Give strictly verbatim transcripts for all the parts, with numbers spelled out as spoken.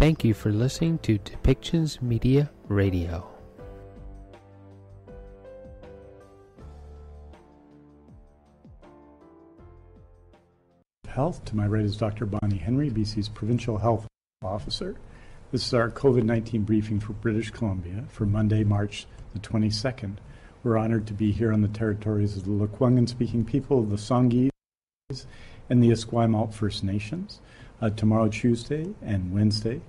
Thank you for listening to Depictions Media Radio. Health. To my right is Doctor Bonnie Henry, B C's Provincial Health Officer. This is our COVID nineteen briefing for British Columbia for Monday, March the twenty-second. We're honored to be here on the territories of the Lekwungen-speaking people, the Songhees, and the Esquimalt First Nations. Uh, tomorrow, Tuesday, and Wednesday,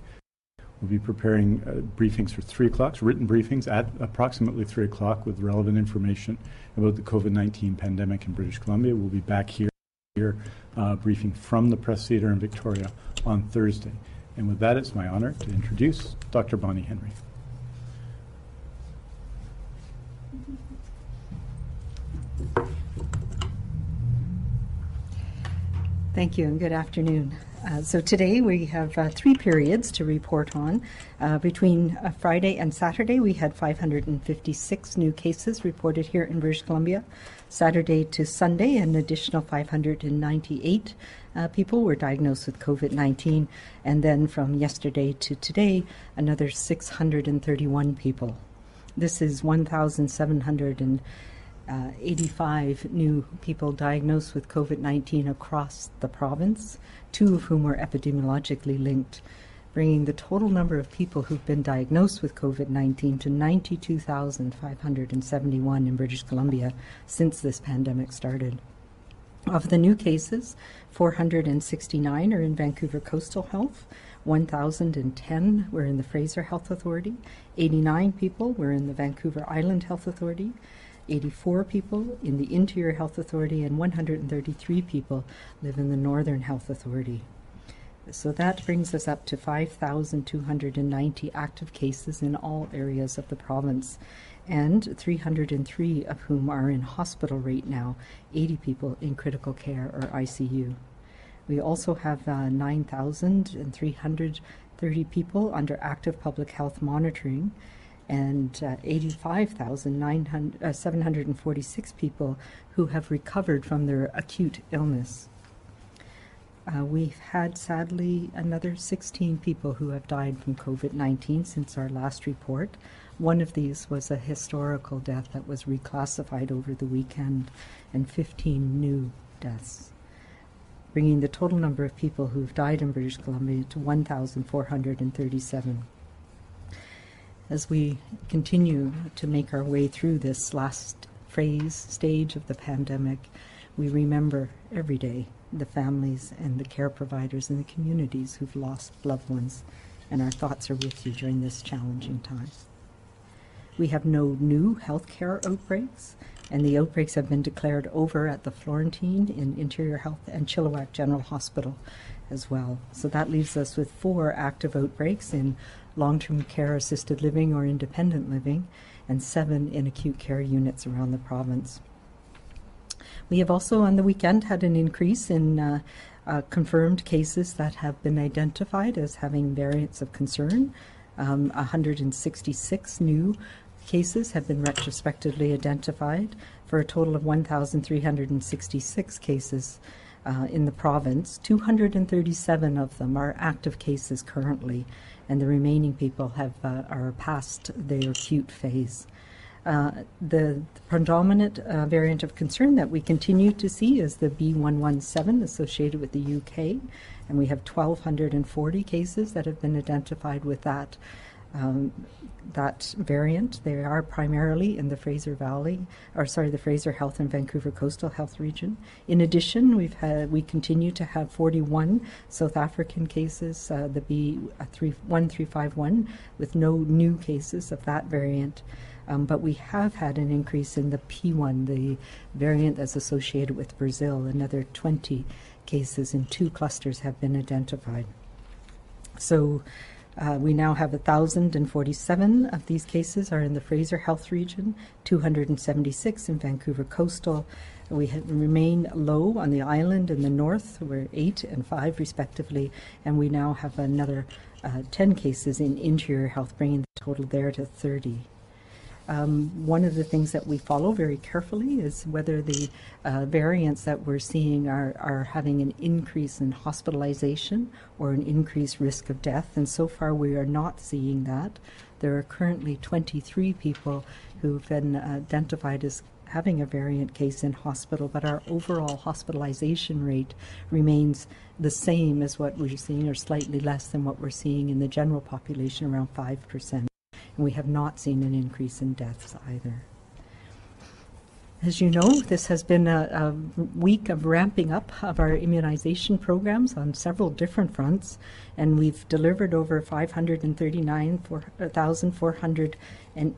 we'll be preparing uh, briefings for three o'clock, written briefings at approximately three o'clock with relevant information about the COVID nineteen pandemic in British Columbia. We'll be back here. Here, uh, briefing from the Press Theatre in Victoria on Thursday. And with that, it's my honour to introduce Doctor Bonnie Henry. Thank you and good afternoon. Uh, so today we have uh, three periods to report on. Uh, between uh, Friday and Saturday, we had five hundred fifty-six new cases reported here in British Columbia. Saturday to Sunday, an additional five hundred ninety-eight uh, people were diagnosed with COVID nineteen. And then from yesterday to today, another six hundred thirty-one people. This is one thousand seven hundred Uh, eighty-five new people diagnosed with COVID nineteen across the province, two of whom were epidemiologically linked, bringing the total number of people who've been diagnosed with COVID nineteen to ninety-two thousand five hundred seventy-one in British Columbia since this pandemic started. Of the new cases, four hundred sixty-nine are in Vancouver Coastal Health, one thousand ten were in the Fraser Health Authority, eighty-nine people were in the Vancouver Island Health Authority, eighty-four people in the Interior Health Authority, and one hundred thirty-three people live in the Northern Health Authority. So that brings us up to five thousand two hundred ninety active cases in all areas of the province, and three hundred three of whom are in hospital right now, eighty people in critical care or I C U. We also have uh, nine thousand three hundred thirty people under active public health monitoring, and uh, eighty-five thousand seven hundred forty-six people who have recovered from their acute illness. Uh, we've had, sadly, another sixteen people who have died from COVID nineteen since our last report. One of these was a historical death that was reclassified over the weekend, and fifteen new deaths, bringing the total number of people who've died in British Columbia to one thousand four hundred thirty-seven. As we continue to make our way through this last phase, stage of the pandemic, we remember every day the families and the care providers and the communities who've lost loved ones, and our thoughts are with you during this challenging time. We have no new healthcare outbreaks, and the outbreaks have been declared over at the Florentine in Interior Health and Chilliwack General Hospital as well. So that leaves us with four active outbreaks in long-term care, assisted living or independent living, and seven in acute care units around the province. We have also on the weekend had an increase in uh, uh, confirmed cases that have been identified as having variants of concern. Um, one hundred sixty-six new cases have been retrospectively identified for a total of one thousand three hundred sixty-six cases uh, in the province. two hundred thirty-seven of them are active cases currently, and the remaining people have uh, are past their acute phase. Uh, the, the predominant uh, variant of concern that we continue to see is the B one one seven associated with the U K, and we have one thousand two hundred forty cases that have been identified with that, um, that variant. They are primarily in the Fraser Valley, or sorry, the Fraser Health and Vancouver Coastal Health region. In addition, we've had, we continue to have forty-one South African cases, uh, the B one three five one, with no new cases of that variant. Um, but we have had an increase in the P one, the variant that's associated with Brazil. Another twenty cases in two clusters have been identified. So uh, we now have one thousand forty-seven of these cases are in the Fraser Health region, two hundred seventy-six in Vancouver Coastal. We have remain low on the island in the north, we're eight and five respectively, and we now have another uh, ten cases in Interior Health, bringing the total there to thirty. Um, one of the things that we follow very carefully is whether the uh, variants that we're seeing are, are having an increase in hospitalization or an increased risk of death, and so far we are not seeing that. There are currently twenty-three people who've been identified as having a variant case in hospital, but our overall hospitalization rate remains the same as what we're seeing, or slightly less than what we're seeing in the general population, around five percent. And we have not seen an increase in deaths either. As you know, this has been a, a week of ramping up of our immunization programs on several different fronts, and we've delivered over five hundred thirty-nine thousand four hundred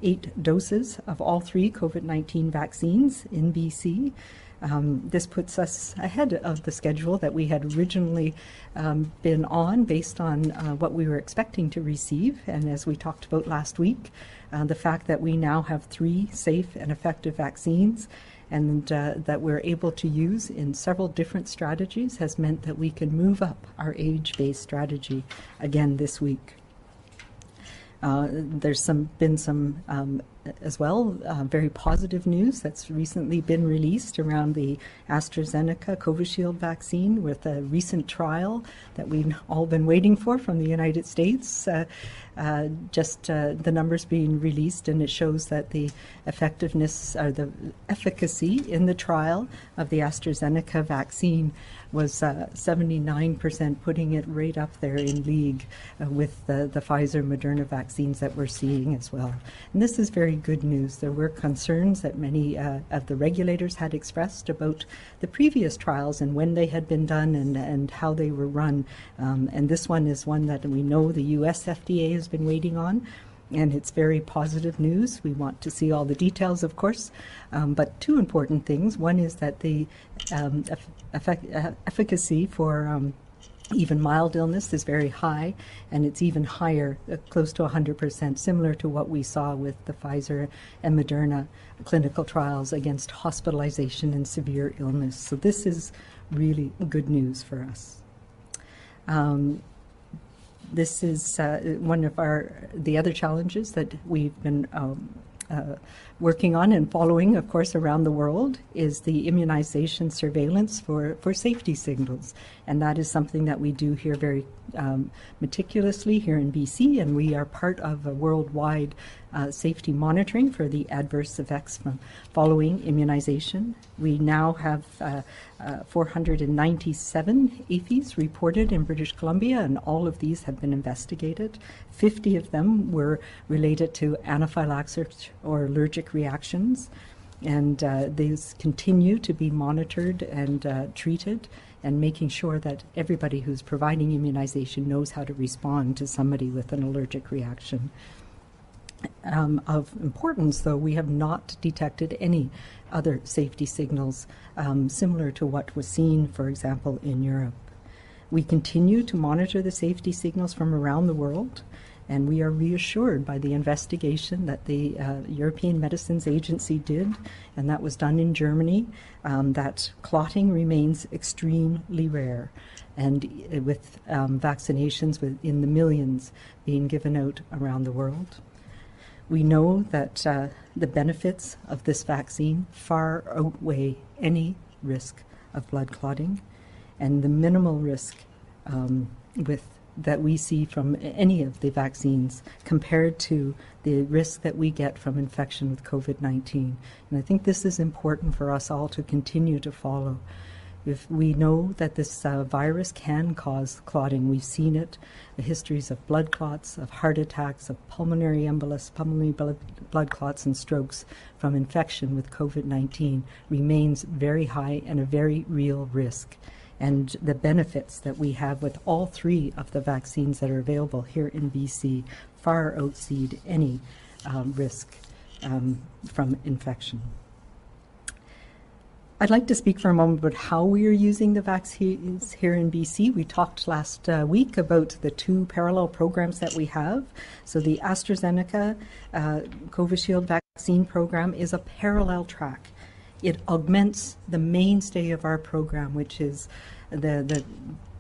eight doses of all three COVID nineteen vaccines in B C. Um, this puts us ahead of the schedule that we had originally um, been on based on uh, what we were expecting to receive. And as we talked about last week, uh, the fact that we now have three safe and effective vaccines and uh, that we're able to use in several different strategies has meant that we can move up our age-based strategy again this week. Uh, there's some, been some, um, as well, uh, very positive news that's recently been released around the AstraZeneca Covishield vaccine, with a recent trial that we've all been waiting for from the United States. Uh, uh, just uh, the numbers being released, and it shows that the effectiveness or the efficacy in the trial of the AstraZeneca vaccine was uh, seventy-nine percent, putting it right up there in league uh, with the, the Pfizer Moderna vaccines that we're seeing as well. And this is very good news. There were concerns that many uh, of the regulators had expressed about the previous trials and when they had been done and, and how they were run. Um, and this one is one that we know the U S F D A has been waiting on. And it's very positive news. We want to see all the details, of course, um, but two important things. One is that the um, eff effect, uh, efficacy for um, even mild illness is very high, and it's even higher, uh, close to one hundred percent, similar to what we saw with the Pfizer and Moderna clinical trials against hospitalization and severe illness. So this is really good news for us. Um, This is uh, one of our the other challenges that we've been um, uh, working on and following, of course, around the world, is the immunization surveillance for, for safety signals. And that is something that we do here very um, meticulously here in B C, and we are part of a worldwide uh, safety monitoring for the adverse effects from following immunization. We now have uh, Uh, four hundred ninety-seven A F Is reported in British Columbia, and all of these have been investigated. fifty of them were related to anaphylaxis or allergic reactions, and uh, these continue to be monitored and uh, treated, and making sure that everybody who's providing immunization knows how to respond to somebody with an allergic reaction. Um, of importance, though, we have not detected any other safety signals um, similar to what was seen, for example, in Europe. We continue to monitor the safety signals from around the world, and we are reassured by the investigation that the uh, European Medicines Agency did, and that was done in Germany, um, that clotting remains extremely rare, and with um, vaccinations within the millions being given out around the world. We know that uh, the benefits of this vaccine far outweigh any risk of blood clotting, and the minimal risk um, with, that we see from any of the vaccines compared to the risk that we get from infection with COVID nineteen. And I think this is important for us all to continue to follow. If we know that this uh, virus can cause clotting. We've seen it, the histories of blood clots, of heart attacks, of pulmonary embolus, pulmonary blood clots and strokes from infection with COVID nineteen remains very high and a very real risk. And the benefits that we have with all three of the vaccines that are available here in B C far exceed any um, risk um, from infection. I'd like to speak for a moment about how we are using the vaccines here in B C. We talked last uh, week about the two parallel programs that we have. So the AstraZeneca uh, Covishield vaccine program is a parallel track. it augments the mainstay of our program, which is the the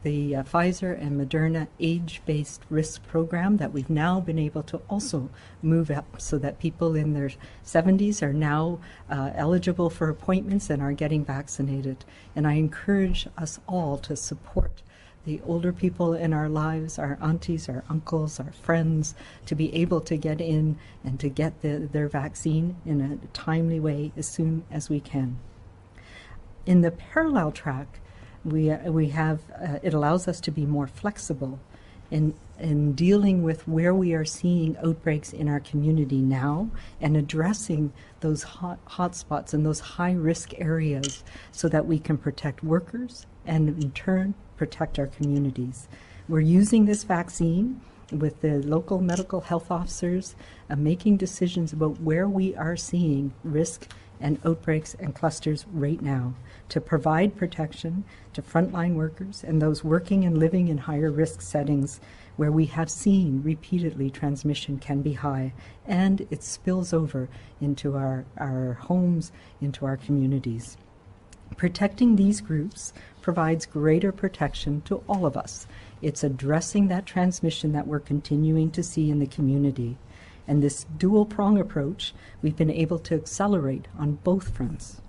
the uh, Pfizer and Moderna age-based risk program that we've now been able to also move up so that people in their seventies are now uh, eligible for appointments and are getting vaccinated. And I encourage us all to support the older people in our lives, our aunties, our uncles, our friends, to be able to get in and to get the, their vaccine in a timely way as soon as we can. In the parallel track, We, uh, we have, uh, it allows us to be more flexible in, in dealing with where we are seeing outbreaks in our community now and addressing those hot, hot spots and those high-risk areas so that we can protect workers and, in turn, protect our communities. We're using this vaccine with the local medical health officers uh, making decisions about where we are seeing risk and outbreaks and clusters right now, to provide protection to frontline workers and those working and living in higher risk settings where we have seen repeatedly transmission can be high, and it spills over into our, our homes, into our communities. Protecting these groups provides greater protection to all of us. It's addressing that transmission that we're continuing to see in the community. And this dual-prong approach, we've been able to accelerate on both fronts.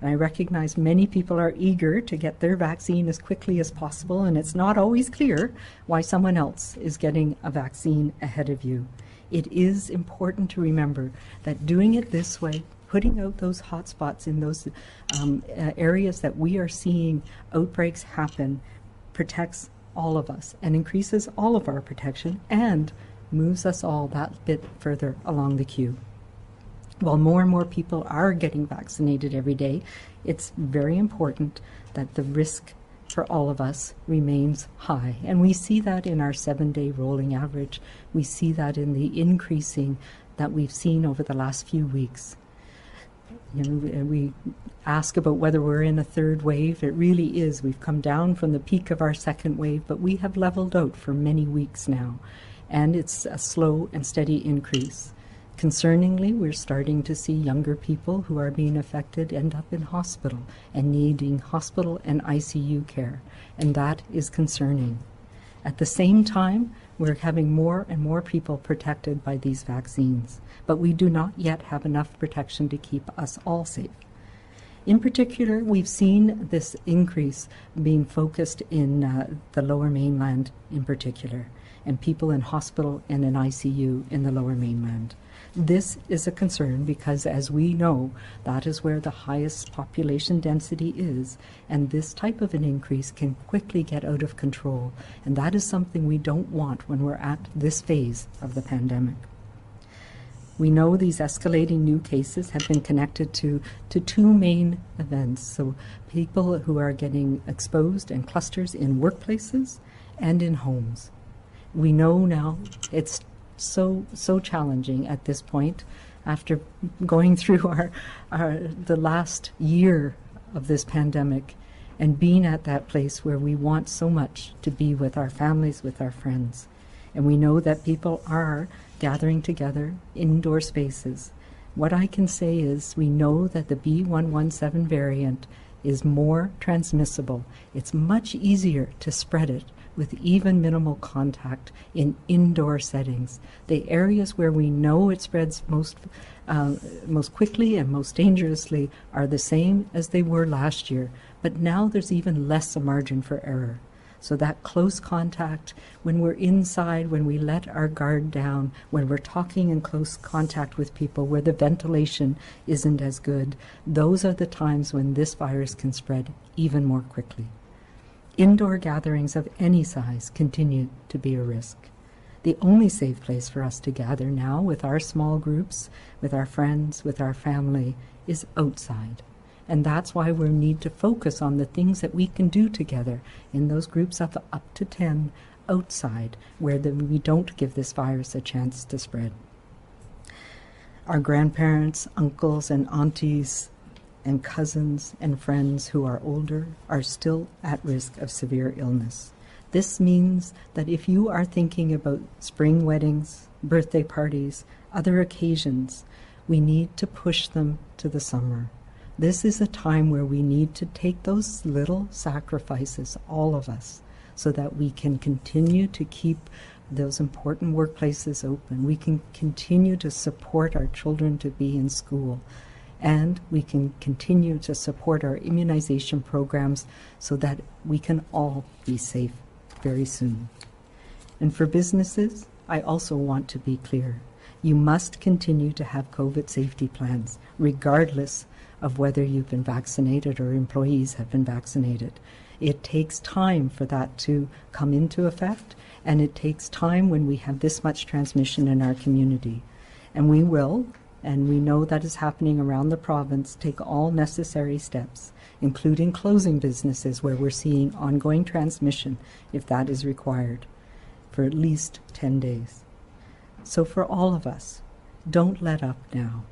And I recognize many people are eager to get their vaccine as quickly as possible, and it's not always clear why someone else is getting a vaccine ahead of you. It is important to remember that doing it this way, putting out those hot spots in those um, areas that we are seeing outbreaks happen, protects all of us and increases all of our protection and moves us all that bit further along the queue. While more and more people are getting vaccinated every day, it's very important that the risk for all of us remains high. And we see that in our seven-day rolling average. We see that in the increasing that we've seen over the last few weeks. You know, we ask about whether we're in a third wave. It really is. We've come down from the peak of our second wave, but we have leveled out for many weeks now. And it's a slow and steady increase. Concerningly, we're starting to see younger people who are being affected end up in hospital and needing hospital and I C U care, and that is concerning. At the same time, we're having more and more people protected by these vaccines, but we do not yet have enough protection to keep us all safe. In particular, we've seen this increase being focused in uh, the Lower Mainland in particular, and people in hospital and in I C U in the Lower Mainland. This is a concern because, as we know, that is where the highest population density is, and this type of an increase can quickly get out of control, and that is something we don't want when we're at this phase of the pandemic. We know these escalating new cases have been connected to, to two main events, so people who are getting exposed in clusters in workplaces and in homes. We know now it's so, so challenging at this point after going through our, our, the last year of this pandemic and being at that place where we want so much to be with our families, with our friends. And we know that people are gathering together indoor spaces. What I can say is we know that the B one one seven variant is more transmissible. It's much easier to spread it with even minimal contact in indoor settings. The areas where we know it spreads most, uh, most quickly and most dangerously are the same as they were last year, but now there's even less a margin for error. So that close contact, when we're inside, when we let our guard down, when we're talking in close contact with people, where the ventilation isn't as good, those are the times when this virus can spread even more quickly. Indoor gatherings of any size continue to be a risk. The only safe place for us to gather now with our small groups, with our friends, with our family, is outside. And that's why we need to focus on the things that we can do together in those groups of up to ten outside, where the, we don't give this virus a chance to spread. Our grandparents, uncles, and aunties, and cousins and friends who are older are still at risk of severe illness. This means that if you are thinking about spring weddings, birthday parties, other occasions, we need to push them to the summer. This is a time where we need to take those little sacrifices, all of us, so that we can continue to keep those important workplaces open. We can continue to support our children to be in school, and we can continue to support our immunization programs so that we can all be safe very soon. And for businesses, I also want to be clear. You must continue to have COVID safety plans, regardless of whether you've been vaccinated or employees have been vaccinated. It takes time for that to come into effect, and it takes time when we have this much transmission in our community. And we will, and we know that is happening around the province, take all necessary steps, including closing businesses where we're seeing ongoing transmission, if that is required, for at least ten days. So for all of us, don't let up now.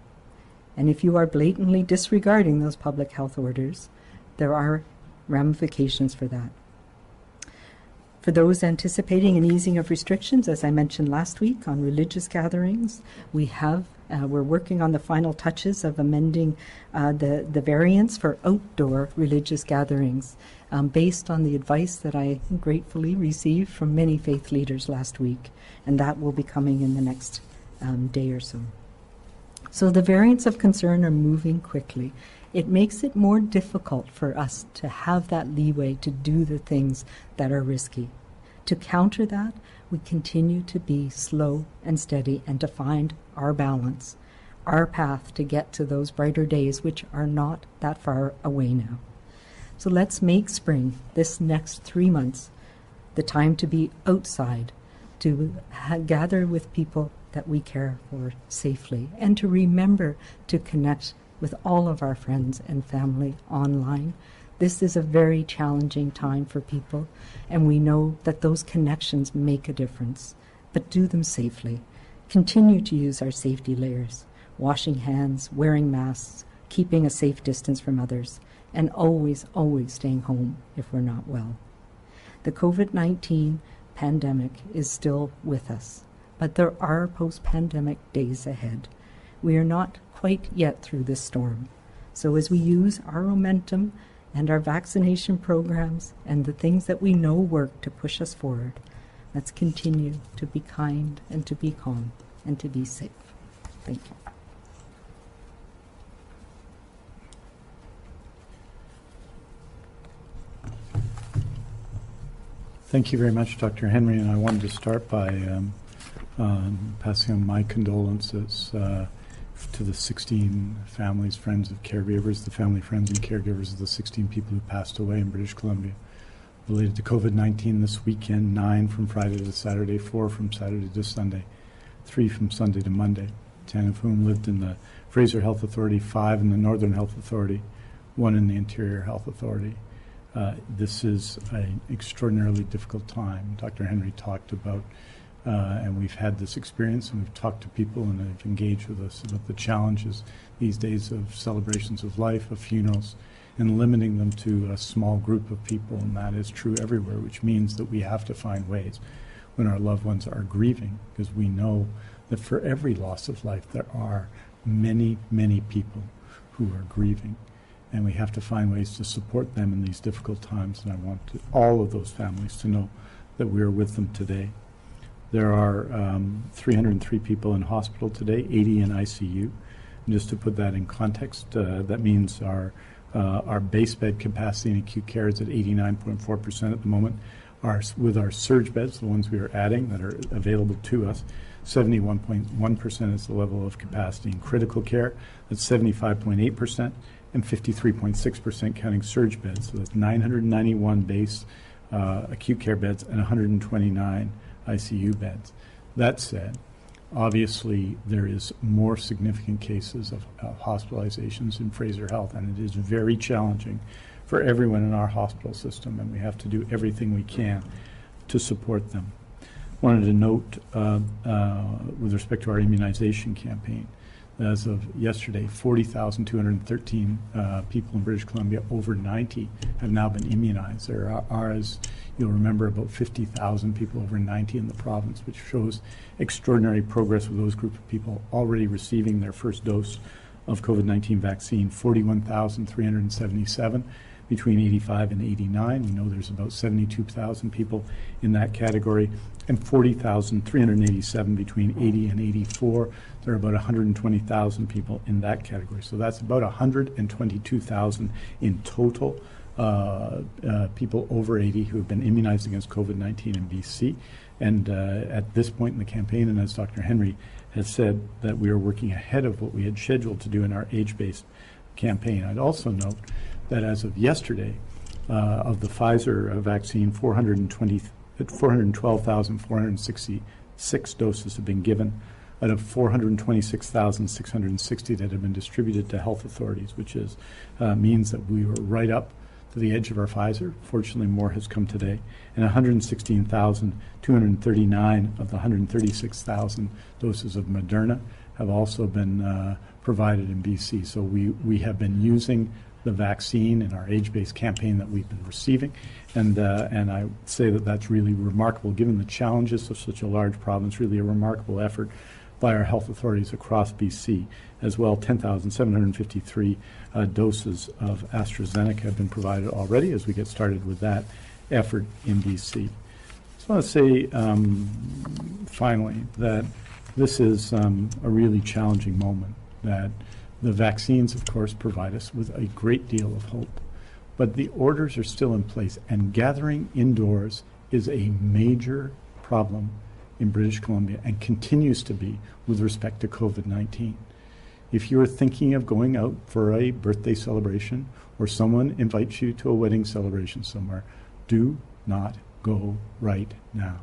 And if you are blatantly disregarding those public health orders, there are ramifications for that. For those anticipating an easing of restrictions, as I mentioned last week on religious gatherings, we have, uh, we're working on the final touches of amending uh, the, the variants for outdoor religious gatherings, um, based on the advice that I gratefully received from many faith leaders last week, and that will be coming in the next um, day or so. So the variants of concern are moving quickly. It makes it more difficult for us to have that leeway to do the things that are risky. To counter that, we continue to be slow and steady and to find our balance, our path to get to those brighter days, which are not that far away now. So let's make spring, this next three months, the time to be outside, to ha- gather with people that we care for safely, and to remember to connect with all of our friends and family online. This is a very challenging time for people, and we know that those connections make a difference, but do them safely. Continue to use our safety layers, washing hands, wearing masks, keeping a safe distance from others, and always, always staying home if we're not well. The COVID nineteen pandemic is still with us, but there are post-pandemic days ahead. We are not quite yet through this storm. So as we use our momentum and our vaccination programs and the things that we know work to push us forward, let's continue to be kind and to be calm and to be safe. Thank you. Thank you very much, Doctor Henry, and I wanted to start by um, Uh, passing on my condolences uh, to the sixteen families, friends of caregivers, the family friends and caregivers of the sixteen people who passed away in British Columbia related to COVID nineteen this weekend, nine from Friday to Saturday, four from Saturday to Sunday, three from Sunday to Monday, ten of whom lived in the Fraser Health Authority, five in the Northern Health Authority, one in the Interior Health Authority. Uh, this is an extraordinarily difficult time. Doctor Henry talked about Uh, and we've had this experience, and we've talked to people, and they've engaged with us about the challenges these days of celebrations of life, of funerals, and limiting them to a small group of people, and that is true everywhere, which means that we have to find ways when our loved ones are grieving, because we know that for every loss of life, there are many, many people who are grieving, and we have to find ways to support them in these difficult times, and I want to, all of those families to know that we are with them today. There are um, three hundred three people in hospital today, eighty in I C U. And just to put that in context, uh, that means our uh, our base bed capacity in acute care is at eighty-nine point four percent at the moment. Our, with our surge beds, the ones we are adding that are available to us, seventy-one point one percent is the level of capacity in critical care. That's seventy-five point eight percent and fifty-three point six percent counting surge beds. So that's nine hundred ninety-one base uh, acute care beds and one hundred twenty-nine I C U beds. That said, obviously there is more significant cases of, of hospitalizations in Fraser Health, and it is very challenging for everyone in our hospital system, and we have to do everything we can to support them. Wanted to note uh, uh, with respect to our immunization campaign, as of yesterday, forty thousand two hundred thirteen uh, people in British Columbia over ninety have now been immunized. There are, are as you'll remember, about fifty thousand people over ninety in the province, which shows extraordinary progress with those group of people already receiving their first dose of COVID nineteen vaccine, forty-one thousand three hundred seventy-seven between eighty-five and eighty-nine. We know there's about seventy-two thousand people in that category, and forty thousand three hundred eighty-seven between eighty and eighty-four. There are about one hundred twenty thousand people in that category. So that's about one hundred twenty-two thousand in total uh, uh, people over eighty who have been immunized against COVID nineteen in B C. And uh, at this point in the campaign, and as Doctor Henry has said, that we are working ahead of what we had scheduled to do in our age-based campaign. I'd also note that as of yesterday, uh, of the Pfizer vaccine, four hundred twelve thousand four hundred sixty-six doses have been given out of four hundred twenty-six thousand six hundred sixty that have been distributed to health authorities, which is uh, means that we were right up to the edge of our Pfizer. Fortunately, more has come today. And one hundred sixteen thousand two hundred thirty-nine of the one hundred thirty-six thousand doses of Moderna have also been uh, provided in B C. So we, we have been using the vaccine in our age-based campaign that we've been receiving. And uh, and I say that that's really remarkable, given the challenges of such a large province, really a remarkable effort by our health authorities across B C as well. ten thousand seven hundred fifty-three uh, doses of AstraZeneca have been provided already as we get started with that effort in B C. I just want to say, um, finally, that this is um, a really challenging moment, that the vaccines, of course, provide us with a great deal of hope, but the orders are still in place, and gathering indoors is a major problem in British Columbia and continues to be with respect to COVID nineteen. If you're thinking of going out for a birthday celebration or someone invites you to a wedding celebration somewhere, do not go right now.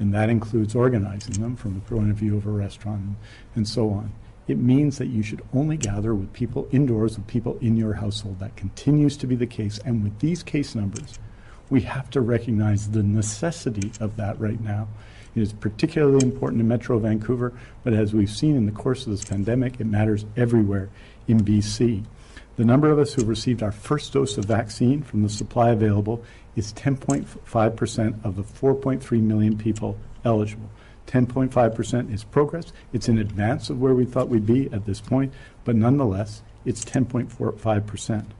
And that includes organizing them from the point of view of a restaurant and so on. It means that you should only gather with people indoors, with people in your household. That continues to be the case. And with these case numbers, we have to recognize the necessity of that right now. It is particularly important in Metro Vancouver, but as we've seen in the course of this pandemic, it matters everywhere in B C. The number of us who received our first dose of vaccine from the supply available is ten point five percent of the four point three million people eligible. ten point five percent is progress. It's in advance of where we thought we'd be at this point, but nonetheless, it's ten point four five percent.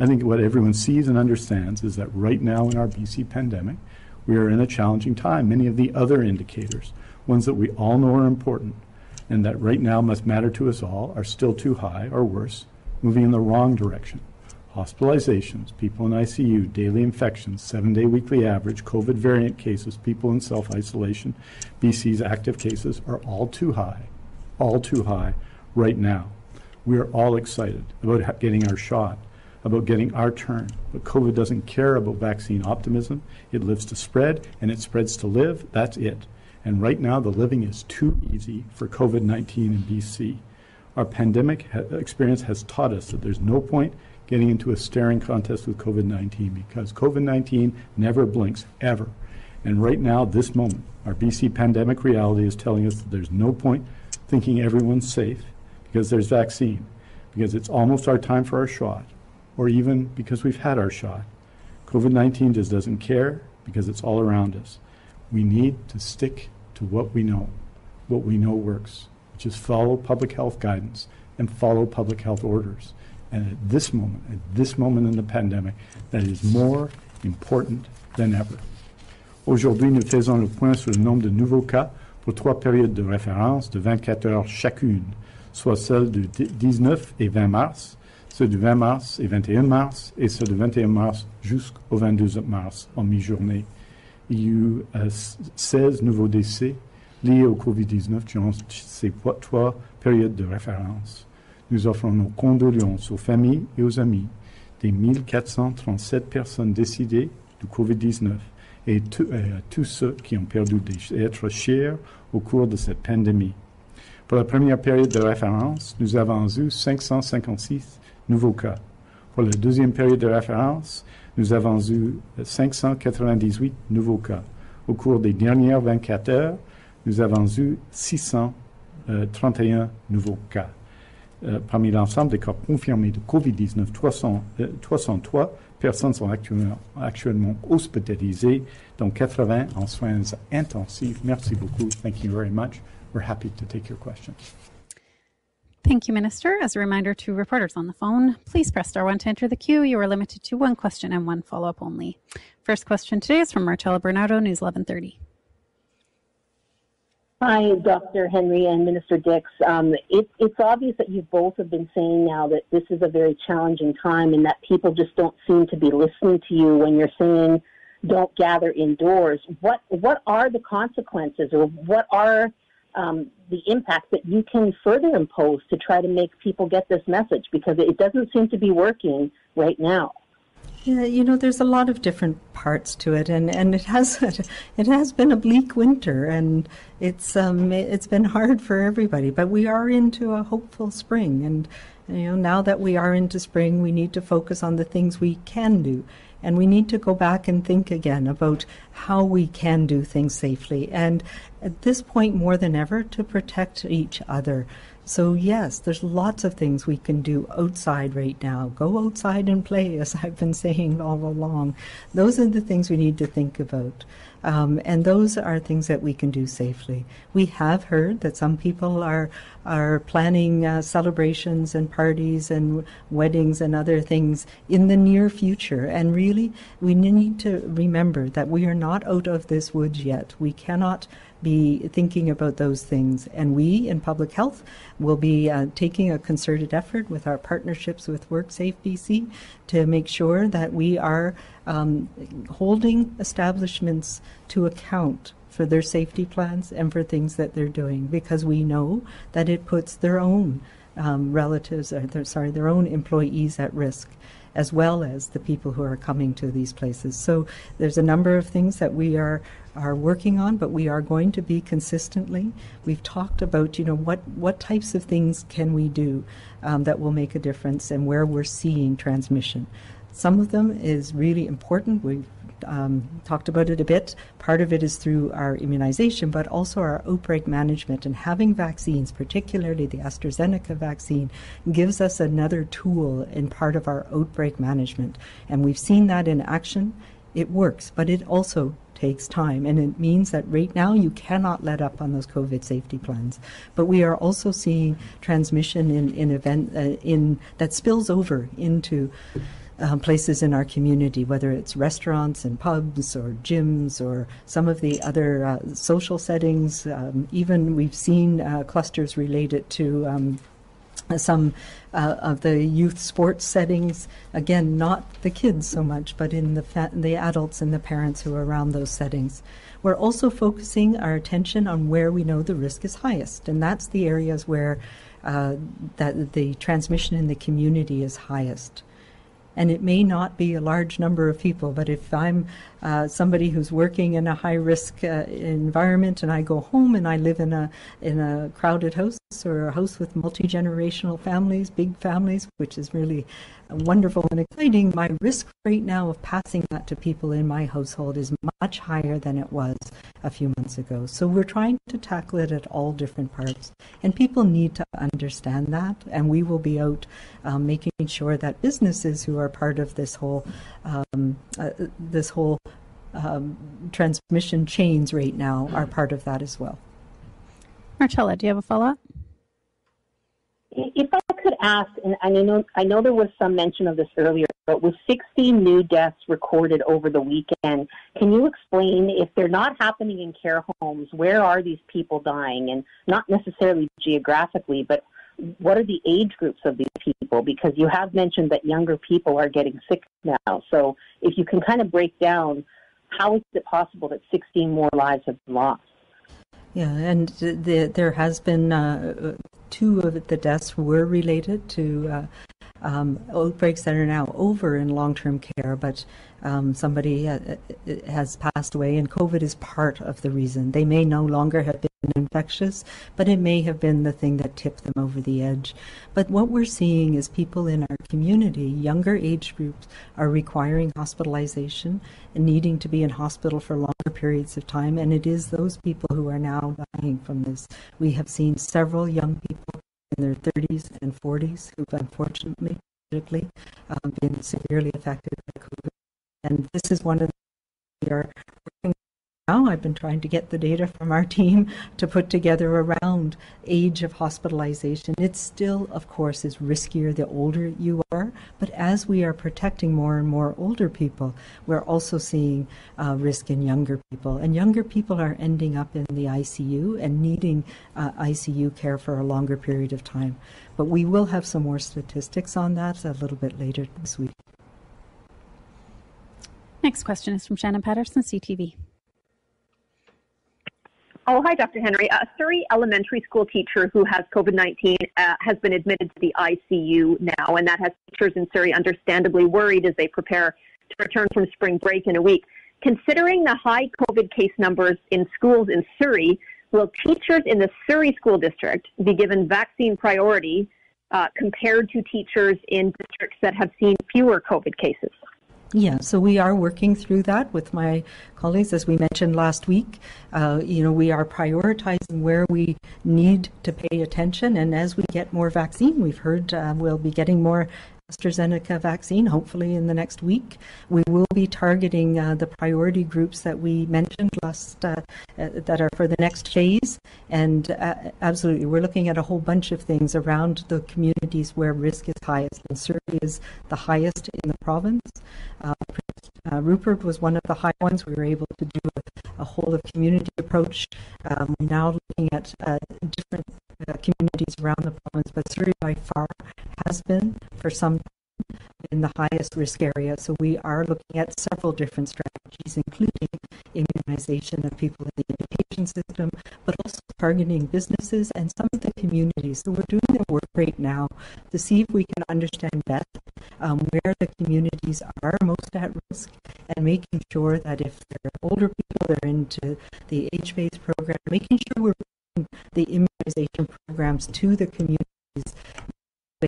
I think what everyone sees and understands is that right now in our B C pandemic, we are in a challenging time. Many of the other indicators, ones that we all know are important and that right now must matter to us all, are still too high or worse, moving in the wrong direction. Hospitalizations, people in I C U, daily infections, seven-day weekly average, COVID variant cases, people in self-isolation, B C's active cases are all too high, all too high right now. We are all excited about getting our shot, about getting our turn, but COVID doesn't care about vaccine optimism. It lives to spread, and it spreads to live. That's it. And right now, the living is too easy for COVID nineteen in B C. Our pandemic ha- experience has taught us that there's no point getting into a staring contest with COVID nineteen, because COVID nineteen never blinks, ever. And right now, this moment, our B C pandemic reality is telling us that there's no point thinking everyone's safe because there's vaccine, because it's almost our time for our shot, or even because we've had our shot. COVID nineteen just doesn't care because it's all around us. We need to stick to what we know, what we know works, which is follow public health guidance and follow public health orders. And at this moment, at this moment in the pandémie, that is more important than ever. Aujourd'hui, nous faisons le point sur le nombre de nouveaux cas pour trois périodes de référence de vingt-quatre heures chacune, soit celle du dix-neuf et vingt mars, ceux du vingt mars et vingt et un mars, et ceux du vingt et un mars jusqu'au vingt-deux mars en mi-journée. Il y a eu euh, seize nouveaux décès liés au COVID dix-neuf durant ces trois périodes de référence. Nous offrons nos condoléances aux familles et aux amis des mille quatre cent trente-sept personnes décédées du COVID dix-neuf et t- euh, tous ceux qui ont perdu des êtres chers au cours de cette pandémie. Pour la première période de référence, nous avons eu cinq cent cinquante-six nouveaux cas. Pour la deuxième période de référence, nous avons eu cinq cent quatre-vingt-dix-huit nouveaux cas. Au cours des dernières vingt-quatre heures, nous avons eu six cent trente et un nouveaux cas. Euh, parmi l'ensemble des cas confirmés de COVID dix-neuf, trois cents, euh, trois cent trois personnes sont actuellement, actuellement hospitalisées, dont quatre-vingts en soins intensifs. Merci beaucoup. Thank you very much. We're happy to take your questions. Thank you, Minister. As a reminder to reporters on the phone, please press star one to enter the queue. You are limited to one question and one follow-up only. First question today is from Marcella Bernardo, News eleven thirty. Hi, Doctor Henry and Minister Dix. Um, it, it's obvious that you both have been saying now that this is a very challenging time and that people just don't seem to be listening to you when you're saying don't gather indoors. What what are the consequences, or what are um, the impacts that you can further impose to try to make people get this message? Because it doesn't seem to be working right now. Yeah, you know, there's a lot of different parts to it, and, and it has it has been a bleak winter, and it's um it's been hard for everybody. But we are into a hopeful spring, and you know, now that we are into spring, we need to focus on the things we can do, and we need to go back and think again about how we can do things safely, and at this point more than ever to protect each other. So yes, there's lots of things we can do outside right now. Go outside and play, as I've been saying all along. Those are the things we need to think about. Um, and those are things that we can do safely. We have heard that some people are are planning uh, celebrations and parties and weddings and other things in the near future. And really, we need to remember that we are not out of this woods yet. We cannot be thinking about those things, and we in public health will be uh, taking a concerted effort with our partnerships with WorkSafe B C to make sure that we are um, holding establishments to account for their safety plans and for things that they're doing, because we know that it puts their own um, relatives, or their, sorry, their own employees at risk, as well as the people who are coming to these places. So there's a number of things that we are are working on, but we are going to be consistently. We've talked about, you know, what, what types of things can we do um, that will make a difference and where we're seeing transmission. Some of them is really important. We've um, talked about it a bit. Part of it is through our immunization, but also our outbreak management, and having vaccines, particularly the AstraZeneca vaccine, gives us another tool in part of our outbreak management. And we've seen that in action. It works, but it also takes time, and it means that right now you cannot let up on those COVID safety plans. But we are also seeing transmission in in event uh, in that spills over into um, places in our community, whether it's restaurants and pubs or gyms or some of the other uh, social settings. Um, even we've seen uh, clusters related to um, some uh, of the youth sports settings, again, not the kids so much, but in the fa- the adults and the parents who are around those settings. We're also focusing our attention on where we know the risk is highest, and that's the areas where uh, that the transmission in the community is highest. And it may not be a large number of people, but if I'm uh, somebody who's working in a high-risk uh, environment, and I go home and I live in a in a crowded house or a house with multi-generational families, big families, which is really wonderful and exciting, my risk right now of passing that to people in my household is much higher than it was a few months ago. So we're trying to tackle it at all different parts, and people need to understand that, and we will be out um, making sure that businesses who are part of this whole um, uh, this whole um, transmission chains right now are part of that as well. Marcella, do you have a follow-up? If I could ask, and I know, I know there was some mention of this earlier, but with sixty new deaths recorded over the weekend, can you explain, if they're not happening in care homes, where are these people dying? And not necessarily geographically, but what are the age groups of these people? Because you have mentioned that younger people are getting sick now. So if you can kind of break down, how is it possible that sixteen more lives have been lost? Yeah, and the, there has been uh, two of the deaths were related to uh, um, outbreaks that are now over in long-term care, but um, somebody ha- has passed away, and COVID is part of the reason. They may no longer have been infectious, but it may have been the thing that tipped them over the edge. But what we're seeing is people in our community, younger age groups, are requiring hospitalization and needing to be in hospital for longer periods of time, and it is those people who are now dying from this. We have seen several young people in their thirties and forties who've unfortunately um, been severely affected by COVID, and this is one of the things we are working now. I've been trying to get the data from our team to put together around age of hospitalization. It still, of course, is riskier the older you are, but as we are protecting more and more older people, we're also seeing uh, risk in younger people. And younger people are ending up in the I C U and needing uh, I C U care for a longer period of time. But we will have some more statistics on that a little bit later this week. Next question is from Shannon Patterson, C T V. Oh, hi, Doctor Henry. A Surrey elementary school teacher who has COVID nineteen uh, has been admitted to the I C U now, and that has teachers in Surrey understandably worried as they prepare to return from spring break in a week. Considering the high COVID case numbers in schools in Surrey, will teachers in the Surrey school district be given vaccine priority uh, compared to teachers in districts that have seen fewer COVID cases? Yeah, so we are working through that with my colleagues. As we mentioned last week, uh, you know, we are prioritizing where we need to pay attention. And as we get more vaccine, we've heard uh, we'll be getting more AstraZeneca vaccine, hopefully in the next week. We will be targeting uh, the priority groups that we mentioned last, uh, uh, that are for the next phase. And uh, absolutely, we're looking at a whole bunch of things around the communities where risk is highest. And Surrey is the highest in the province. Uh, Prince uh, Rupert was one of the high ones. We were able to do a, a whole of community approach. Um, we're now looking at uh, different uh, communities around the province, but Surrey by far has been for some time in the highest risk area. So we are looking at several different strategies, including immunization of people in the education system, but also targeting businesses and some of the communities. So we're doing the work right now to see if we can understand best um, where the communities are most at risk, and making sure that if they're older people, they're into the age-based program, making sure we're bringing the immunization programs to the communities,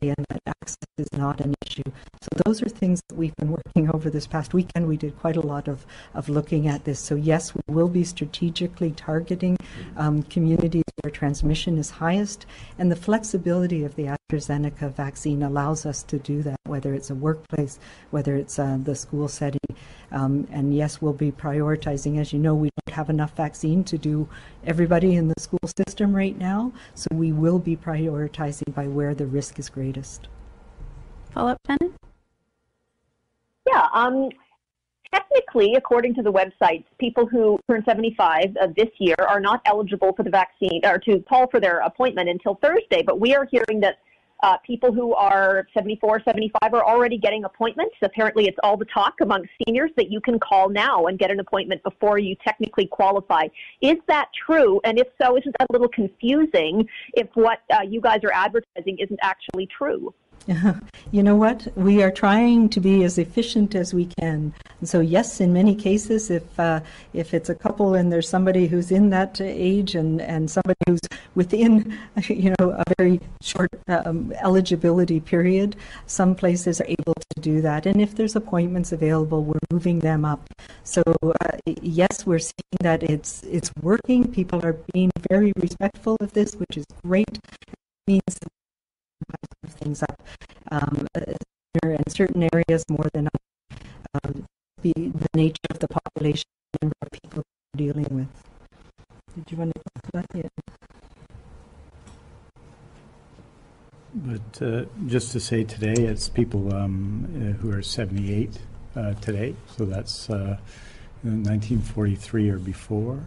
and that access is not an issue. So those are things that we've been working over this past weekend. We did quite a lot of, of looking at this. So yes, we will be strategically targeting um, communities where transmission is highest, and the flexibility of the AstraZeneca vaccine allows us to do that, whether it's a workplace, whether it's uh, the school setting. Um, and yes, we'll be prioritizing. As you know, we don't have enough vaccine to do everybody in the school system right now, so we will be prioritizing by where the risk is greatest. Follow-up, Shannon? Yeah, um, technically, according to the websites, people who turn seventy-five uh, this year are not eligible for the vaccine or to call for their appointment until Thursday, but we are hearing that Uh, people who are seventy-four, seventy-five are already getting appointments. Apparently, it's all the talk among seniors that you can call now and get an appointment before you technically qualify. Is that true? And if so, isn't that a little confusing if what uh, you guys are advertising isn't actually true? You know what? We are trying to be as efficient as we can. And so, yes, in many cases, if uh, if it's a couple and there's somebody who's in that age and, and somebody who's within, you know, a very short um, eligibility period, some places are able to do that. And if there's appointments available, we're moving them up. So, uh, yes, we're seeing that it's it's working. People are being very respectful of this, which is great. It means that things up um, in certain areas more than others, um, the, the nature of the population, the number of people we're dealing with. Did you want to talk about that yet? But uh, just to say today, it's people um, who are seventy-eight uh, today, so that's uh, nineteen forty-three or before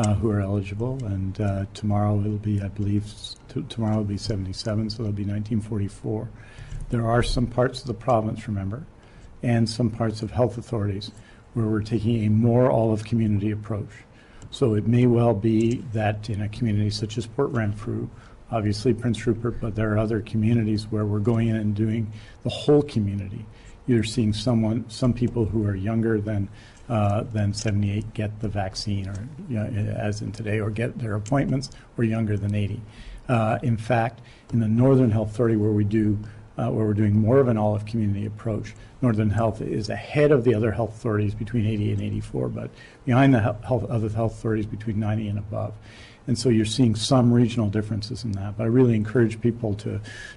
uh, who are eligible, and uh, tomorrow it'll be, I believe, tomorrow will be seventy-seven, so that'll be nineteen forty-four. There are some parts of the province, remember, and some parts of health authorities where we're taking a more all-of-community approach. So it may well be that in a community such as Port Renfrew, obviously Prince Rupert, but there are other communities where we're going in and doing the whole community. You're seeing someone, some people who are younger than Uh, then seventy-eight get the vaccine, or you know, as in today, or get their appointments, or younger than eighty. Uh, in fact, in the Northern Health Authority, where we do, uh, where we're doing more of an all of community approach, Northern Health is ahead of the other health authorities between eighty and eighty-four, but behind the health, other health authorities between ninety and above. And so you're seeing some regional differences in that. But I really encourage people to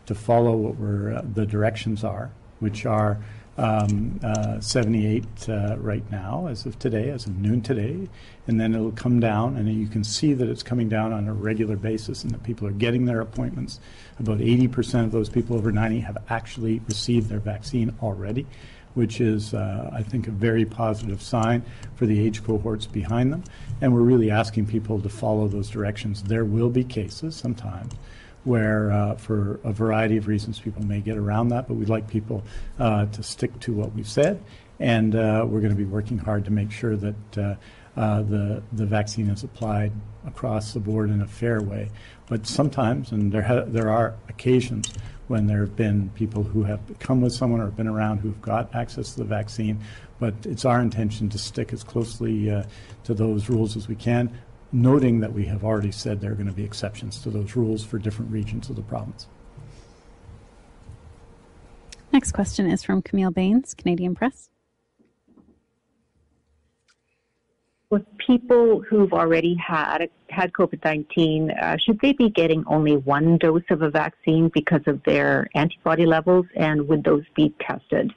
to follow what we're, uh, the directions are, which are. um, uh, seventy-eight uh, right now, as of today, as of noon today, and then it'll come down, and you can see that it's coming down on a regular basis and that people are getting their appointments. About eighty percent of those people over ninety have actually received their vaccine already, which is, uh, I think, a very positive sign for the age cohorts behind them. And we're really asking people to follow those directions. There will be cases sometimes where, uh, for a variety of reasons, people may get around that, but we'd like people uh, to stick to what we've said. And uh, we're going to be working hard to make sure that uh, uh, the, the vaccine is applied across the board in a fair way. But sometimes, and there, ha there are occasions when there have been people who have come with someone or been around who've got access to the vaccine, but it's our intention to stick as closely uh, to those rules as we can, noting that we have already said there are going to be exceptions to those rules for different regions of the province. Next question is from Camille Baines, Canadian Press. With people who've already had had COVID nineteen, uh, should they be getting only one dose of a vaccine because of their antibody levels, and would those be tested?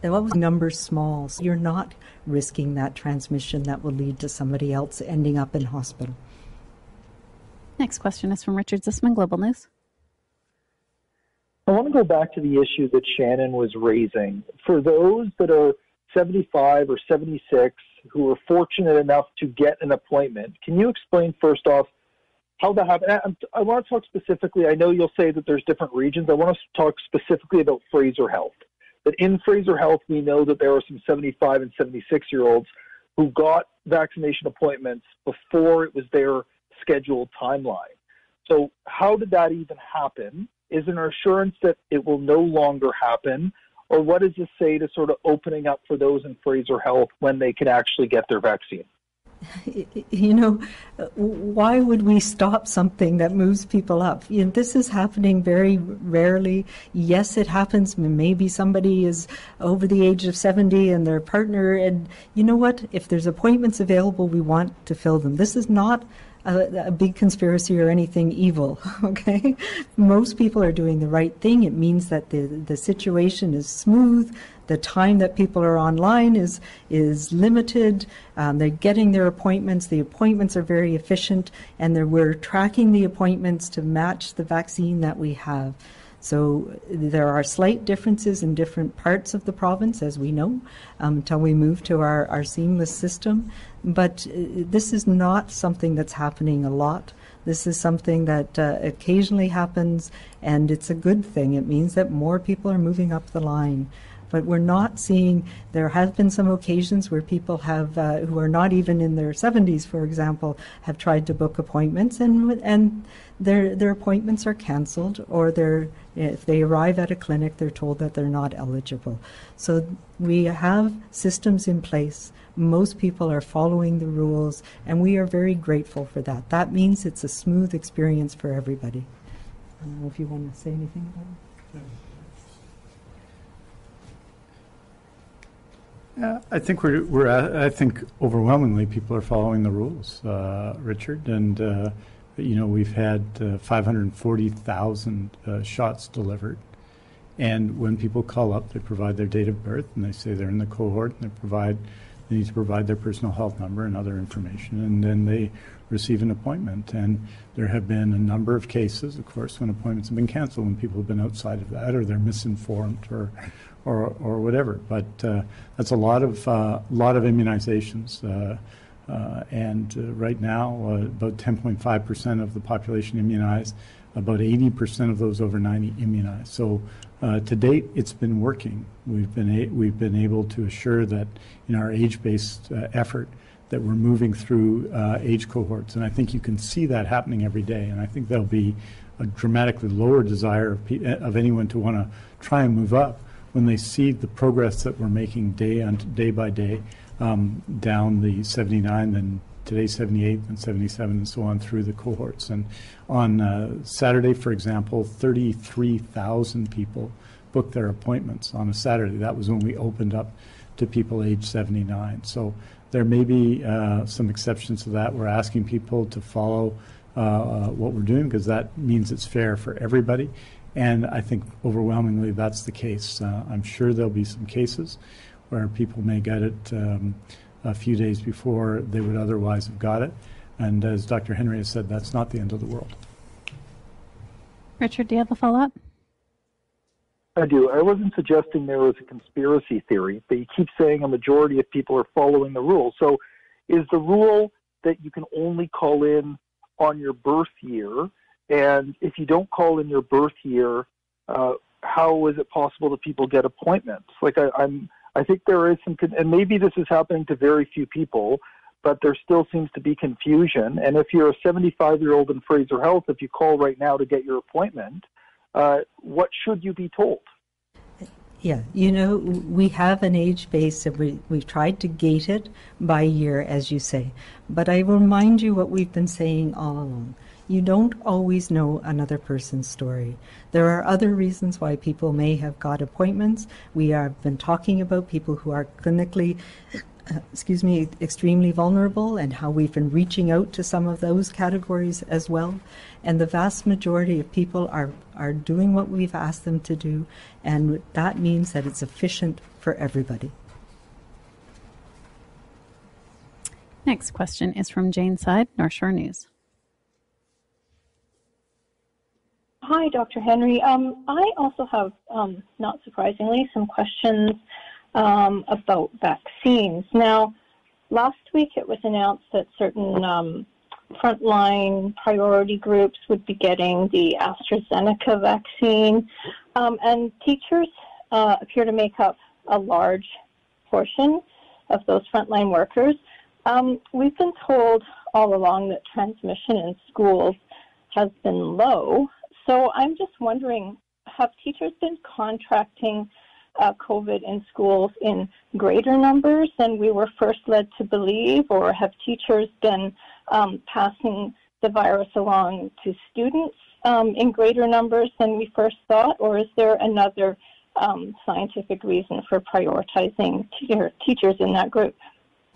And what was numbers small? So you're not risking that transmission that will lead to somebody else ending up in hospital. Next question is from Richard Zussman, Global News. I want to go back to the issue that Shannon was raising. For those that are seventy-five or seventy-six who are fortunate enough to get an appointment, can you explain first off how that happened? I, I want to talk specifically, I know you'll say that there's different regions, I want to talk specifically about Fraser Health. That in Fraser Health, we know that there are some seventy-five and seventy-six-year-olds who got vaccination appointments before it was their scheduled timeline. So how did that even happen? Is there an assurance that it will no longer happen? Or what does this say to sort of opening up for those in Fraser Health when they can actually get their vaccine? You know, why would we stop something that moves people up? You know, this is happening very rarely. Yes, it happens. Maybe somebody is over the age of seventy and their partner. And you know what? If there's appointments available, we want to fill them. This is not A, a big conspiracy or anything evil, okay? Most people are doing the right thing. It means that the, the situation is smooth. The time that people are online is is limited. Um, they're getting their appointments. The appointments are very efficient, and they're, we're tracking the appointments to match the vaccine that we have. So there are slight differences in different parts of the province, as we know, um, until we move to our, our seamless system. But uh, this is not something that's happening a lot. This is something that uh, occasionally happens, and it's a good thing. It means that more people are moving up the line. But we're not seeing, there have been some occasions where people have, uh, who are not even in their seventies, for example, have tried to book appointments, and and their their appointments are canceled, or they're, if they arrive at a clinic, they're told that they're not eligible. So we have systems in place. Most people are following the rules, and we are very grateful for that. That means it's a smooth experience for everybody. I don't know if you want to say anything about it. Yeah. Uh, I think we're, we're. I think overwhelmingly people are following the rules, uh, Richard. And uh, you know, we've had uh, five hundred forty thousand uh, shots delivered. And when people call up, they provide their date of birth, and they say they're in the cohort, and they provide they need to provide their personal health number and other information, and then they receive an appointment. And there have been a number of cases, of course, when appointments have been canceled, when people have been outside of that, or they're misinformed, or or, or whatever. But uh, that's a lot of uh, lot of immunizations, uh, uh, and uh, right now uh, about ten point five percent of the population immunized, about eighty percent of those over ninety immunized. So uh, to date, it's been working. We've been a we've been able to assure that in our age-based uh, effort, that we're moving through uh, age cohorts, and I think you can see that happening every day. And I think there'll be a dramatically lower desire of, pe of anyone to want to try and move up when they see the progress that we're making day on day by day, um, down the seventy-nine, then today seventy-eight, and seventy-seven, and so on through the cohorts. And on uh, Saturday, for example, thirty-three thousand people booked their appointments on a Saturday. That was when we opened up to people age seventy-nine. So there may be uh, some exceptions to that. We're asking people to follow uh, what we're doing because that means it's fair for everybody. And I think overwhelmingly that's the case. Uh, I'm sure there'll be some cases where people may get it um, a few days before they would otherwise have got it. And as Doctor Henry has said, that's not the end of the world. Richard, do you have a follow-up? I do. I wasn't suggesting there was a conspiracy theory, but you keep saying a majority of people are following the rule. So is the rule that you can only call in on your birth year? And if you don't call in your birth year, uh, how is it possible that people get appointments? Like I, I'm, I think there is some, and maybe this is happening to very few people, but there still seems to be confusion. And if you're a seventy-five-year-old in Fraser Health, if you call right now to get your appointment, uh, what should you be told? Yeah, you know, we have an age base and we, we've tried to gate it by year, as you say. But I remind you what we've been saying all along. You don't always know another person's story. There are other reasons why people may have got appointments. We have been talking about people who are clinically, uh, excuse me, extremely vulnerable and how we've been reaching out to some of those categories as well. And the vast majority of people are, are doing what we've asked them to do, and that means that it's efficient for everybody. Next question is from Jane Side, North Shore News. Hi, Doctor Henry. Um, I also have, um, not surprisingly, some questions um, about vaccines. Now, last week it was announced that certain um, frontline priority groups would be getting the AstraZeneca vaccine, um, and teachers uh, appear to make up a large portion of those frontline workers. Um, we've been told all along that transmission in schools has been low. So I'm just wondering, have teachers been contracting uh, COVID in schools in greater numbers than we were first led to believe, or have teachers been um, passing the virus along to students um, in greater numbers than we first thought, or is there another um, scientific reason for prioritizing te- teachers in that group?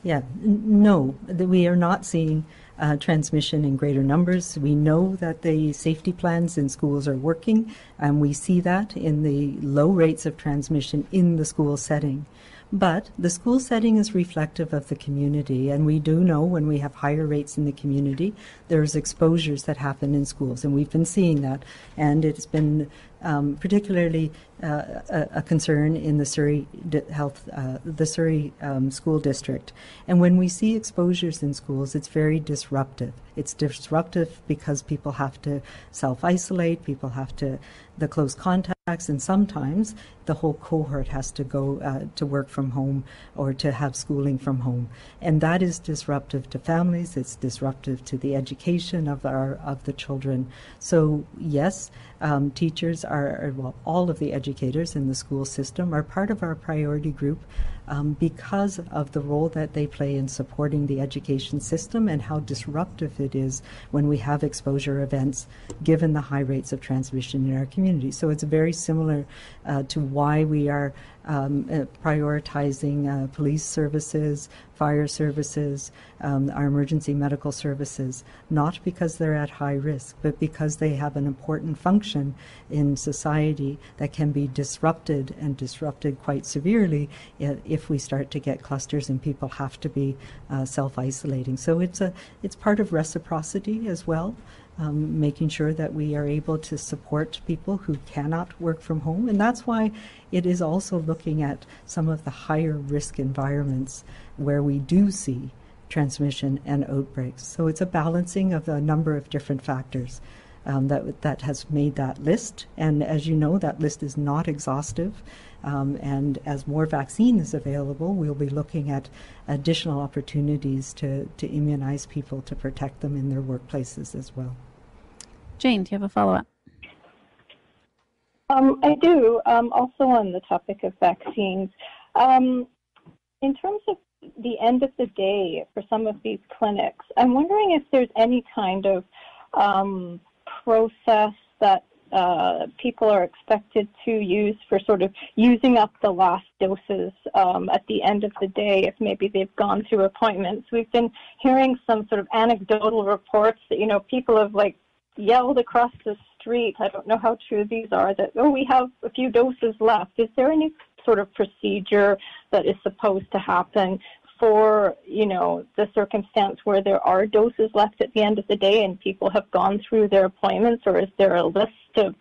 Yeah, no, we are not seeing uh, transmission in greater numbers. We know that the safety plans in schools are working, and we see that in the low rates of transmission in the school setting. But the school setting is reflective of the community, and we do know when we have higher rates in the community, there's exposures that happen in schools, and we've been seeing that. And it's been um, particularly uh, a, a concern in the Surrey di- Health, uh, the Surrey um, School District. And when we see exposures in schools, it's very disruptive. It's disruptive because people have to self-isolate, people have to, the close contact. And sometimes the whole cohort has to go uh, to work from home or to have schooling from home, and that is disruptive to families. It's disruptive to the education of our of the children. So yes, um, teachers are well, all of the educators in the school system are part of our priority group um, because of the role that they play in supporting the education system and how disruptive it is when we have exposure events, given the high rates of transmission in our community. So it's very similar uh, to why we are um, uh, prioritizing uh, police services, fire services, um, our emergency medical services, not because they're at high risk, but because they have an important function in society that can be disrupted and disrupted quite severely if we start to get clusters and people have to be uh, self-isolating. So it's a it's part of reciprocity as well. Um, making sure that we are able to support people who cannot work from home. And that's why it is also looking at some of the higher risk environments where we do see transmission and outbreaks. So it's a balancing of a number of different factors um, that that has made that list. And as you know, that list is not exhaustive. Um, and as more vaccine is available, we'll be looking at additional opportunities to, to immunize people to protect them in their workplaces as well. Jane, do you have a follow-up? Um, I do, um, also on the topic of vaccines. Um, in terms of the end of the day for some of these clinics, I'm wondering if there's any kind of um, process that Uh, people are expected to use for sort of using up the last doses um, at the end of the day if maybe they've gone through appointments. We've been hearing some sort of anecdotal reports that, you know, people have like yelled across the street, I don't know how true these are, that, oh, we have a few doses left. Is there any sort of procedure that is supposed to happen for, you know, the circumstance where there are doses left at the end of the day and people have gone through their appointments, or is there a list of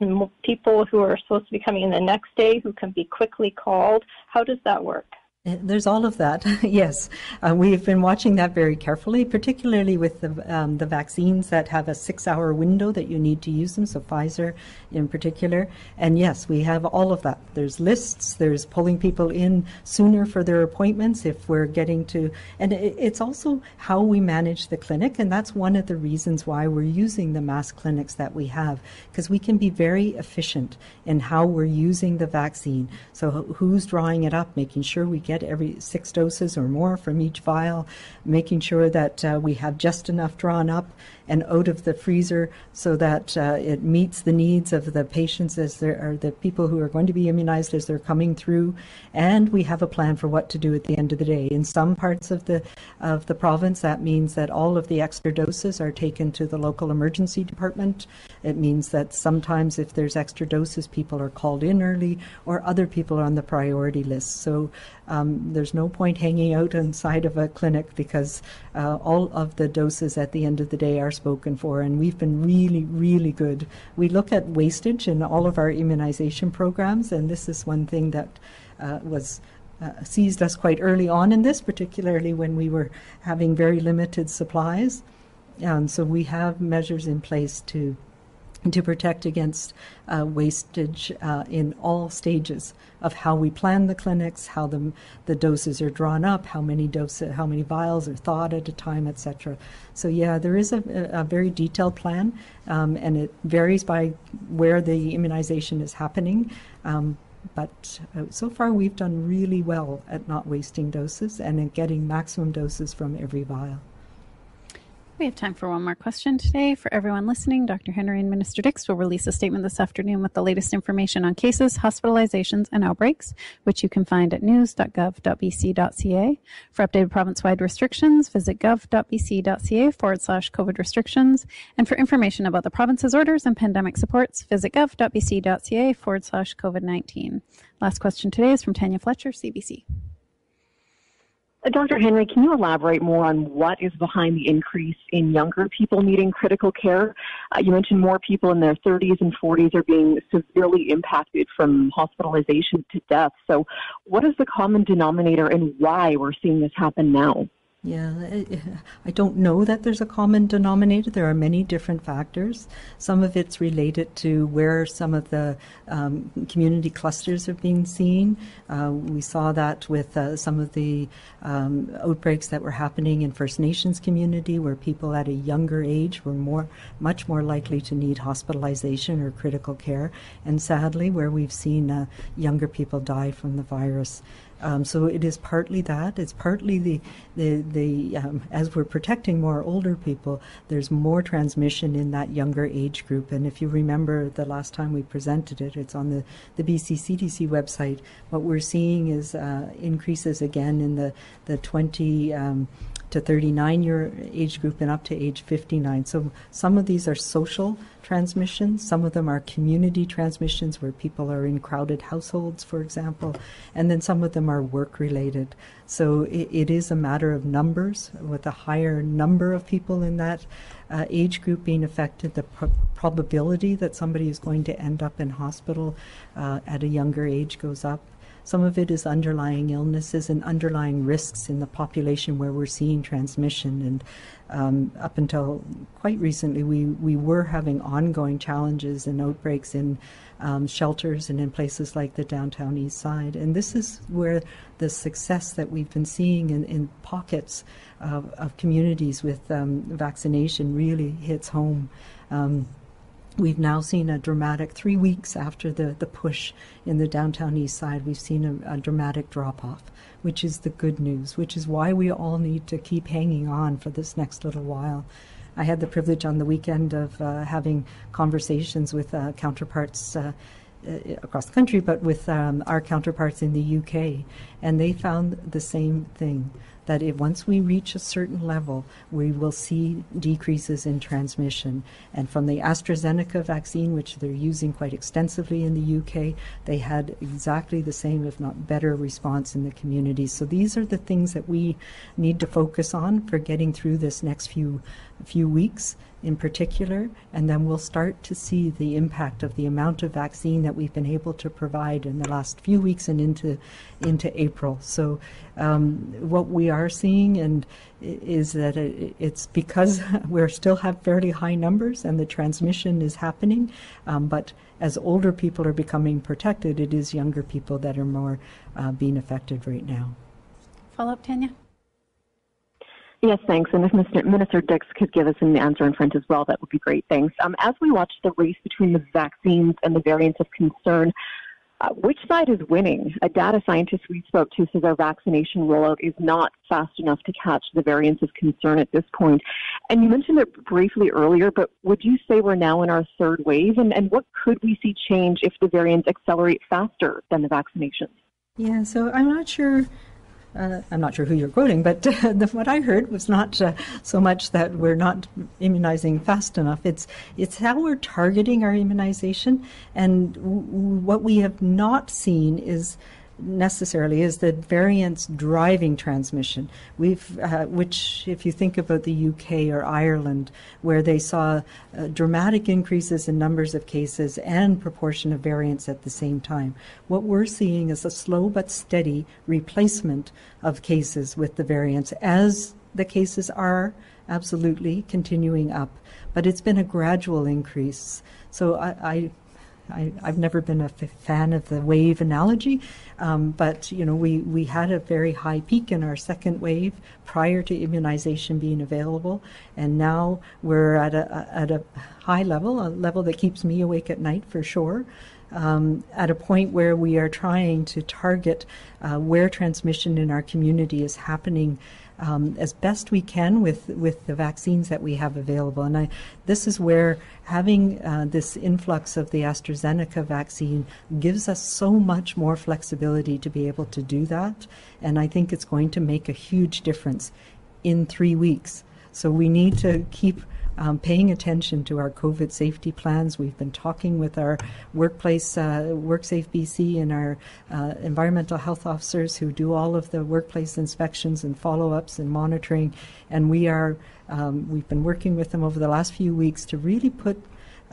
people who are supposed to be coming in the next day who can be quickly called? How does that work? There's all of that, yes. Uh, we've been watching that very carefully, particularly with the, um, the vaccines that have a six-hour window that you need to use them, so Pfizer in particular. And yes, we have all of that. There's lists, there's pulling people in sooner for their appointments if we're getting to, and it's also how we manage the clinic, and that's one of the reasons why we're using the mass clinics that we have, because we can be very efficient in how we're using the vaccine. So who's drawing it up, making sure we get every six doses or more from each vial, making sure that uh, we have just enough drawn up and out of the freezer so that uh, it meets the needs of the patients as there are the people who are going to be immunized as they're coming through. And we have a plan for what to do at the end of the day. In some parts of the of the province, that means that all of the extra doses are taken to the local emergency department. It means that sometimes if there's extra doses, people are called in early or other people are on the priority list. So um, there's no point hanging out inside of a clinic because uh, all of the doses at the end of the day are spoken for, and we've been really, really good. We look at wastage in all of our immunization programs, and this is one thing that uh, was uh, seized us quite early on in this, particularly when we were having very limited supplies. And so we have measures in place to to protect against uh, wastage uh, in all stages of how we plan the clinics, how the, the doses are drawn up, how many doses, how many vials are thawed at a time, et cetera. So yeah, there is a, a very detailed plan, um, and it varies by where the immunization is happening. Um, but uh, so far we've done really well at not wasting doses and in getting maximum doses from every vial. We have time for one more question today. For everyone listening, Doctor Henry and Minister Dix will release a statement this afternoon with the latest information on cases, hospitalizations, and outbreaks, which you can find at news dot gov dot b c dot c a. For updated province-wide restrictions, visit gov.bc.ca forward slash COVID restrictions. And for information about the province's orders and pandemic supports, visit gov.bc.ca forward slash COVID-19. Last question today is from Tanya Fletcher, C B C. Doctor Henry, can you elaborate more on what is behind the increase in younger people needing critical care? Uh, you mentioned more people in their thirties and forties are being severely impacted from hospitalization to death. So what is the common denominator and why we're seeing this happen now? Yeah, I don't know that there's a common denominator. There are many different factors. Some of it's related to where some of the um, community clusters are being seen. Uh, we saw that with uh, some of the um, outbreaks that were happening in First Nations community, where people at a younger age were more, much more likely to need hospitalization or critical care. And sadly, where we've seen uh, younger people die from the virus. Um, so it is partly that. It's partly the, the, the um, as we're protecting more older people, there's more transmission in that younger age group. And if you remember the last time we presented it, it's on the, the B C C D C website. What we're seeing is uh, increases again in the, the twenty um, to thirty-nine-year age group and up to age fifty-nine. So some of these are social transmissions. Some of them are community transmissions where people are in crowded households, for example, and then some of them are work-related. So it, it is a matter of numbers. With a higher number of people in that uh, age group being affected, the pro probability that somebody is going to end up in hospital uh, at a younger age goes up. Some of it is underlying illnesses and underlying risks in the population where we're seeing transmission. And um, up until quite recently, we, we were having ongoing challenges and outbreaks in um, shelters and in places like the downtown east side. And this is where the success that we've been seeing in, in pockets of, of communities with um, vaccination really hits home. Um, We've now seen a dramatic, three weeks after the, the push in the downtown east side, we've seen a, a dramatic drop-off, which is the good news, which is why we all need to keep hanging on for this next little while. I had the privilege on the weekend of uh, having conversations with uh, counterparts uh, across the country, but with um, our counterparts in the U K, and they found the same thing, that if once we reach a certain level, we will see decreases in transmission. And from the AstraZeneca vaccine, which they're using quite extensively in the U K, they had exactly the same, if not better, response in the community. So these are the things that we need to focus on for getting through this next few few weeks in particular, and then we'll start to see the impact of the amount of vaccine that we've been able to provide in the last few weeks and into into April. So um, what we are seeing and is that it, it's because we still have fairly high numbers and the transmission is happening, um, but as older people are becoming protected, it is younger people that are more uh, being affected right now. Follow up, Tanya? Yes, thanks. And if Mister Minister Dix could give us an answer in French as well, that would be great. Thanks. Um, as we watch the race between the vaccines and the variants of concern, uh, which side is winning? A data scientist we spoke to says our vaccination rollout is not fast enough to catch the variants of concern at this point. And you mentioned it briefly earlier, but would you say we're now in our third wave? And, and what could we see change if the variants accelerate faster than the vaccinations? Yeah, so I'm not sure... Uh, I'm not sure who you're quoting, but uh, the, what I heard was not uh, so much that we're not immunizing fast enough. It's it's how we're targeting our immunization, and w- what we have not seen is necessarily is the variants driving transmission. We've, uh, which if you think about the U K or Ireland, where they saw uh, dramatic increases in numbers of cases and proportion of variants at the same time. What we're seeing is a slow but steady replacement of cases with the variants as the cases are absolutely continuing up. But it's been a gradual increase. So I... I I, I've never been a f- fan of the wave analogy, um, but you know we, we had a very high peak in our second wave prior to immunization being available, and now we're at a at a high level, a level that keeps me awake at night for sure. Um, at a point where we are trying to target uh, where transmission in our community is happening um, as best we can with, with the vaccines that we have available. And I, this is where having uh, this influx of the AstraZeneca vaccine gives us so much more flexibility to be able to do that. And I think it's going to make a huge difference in three weeks. So we need to keep Um, paying attention to our COVID safety plans. We've been talking with our workplace, uh, WorkSafe B C, and our uh, environmental health officers who do all of the workplace inspections and follow-ups and monitoring. And we are, um, we've been working with them over the last few weeks to really put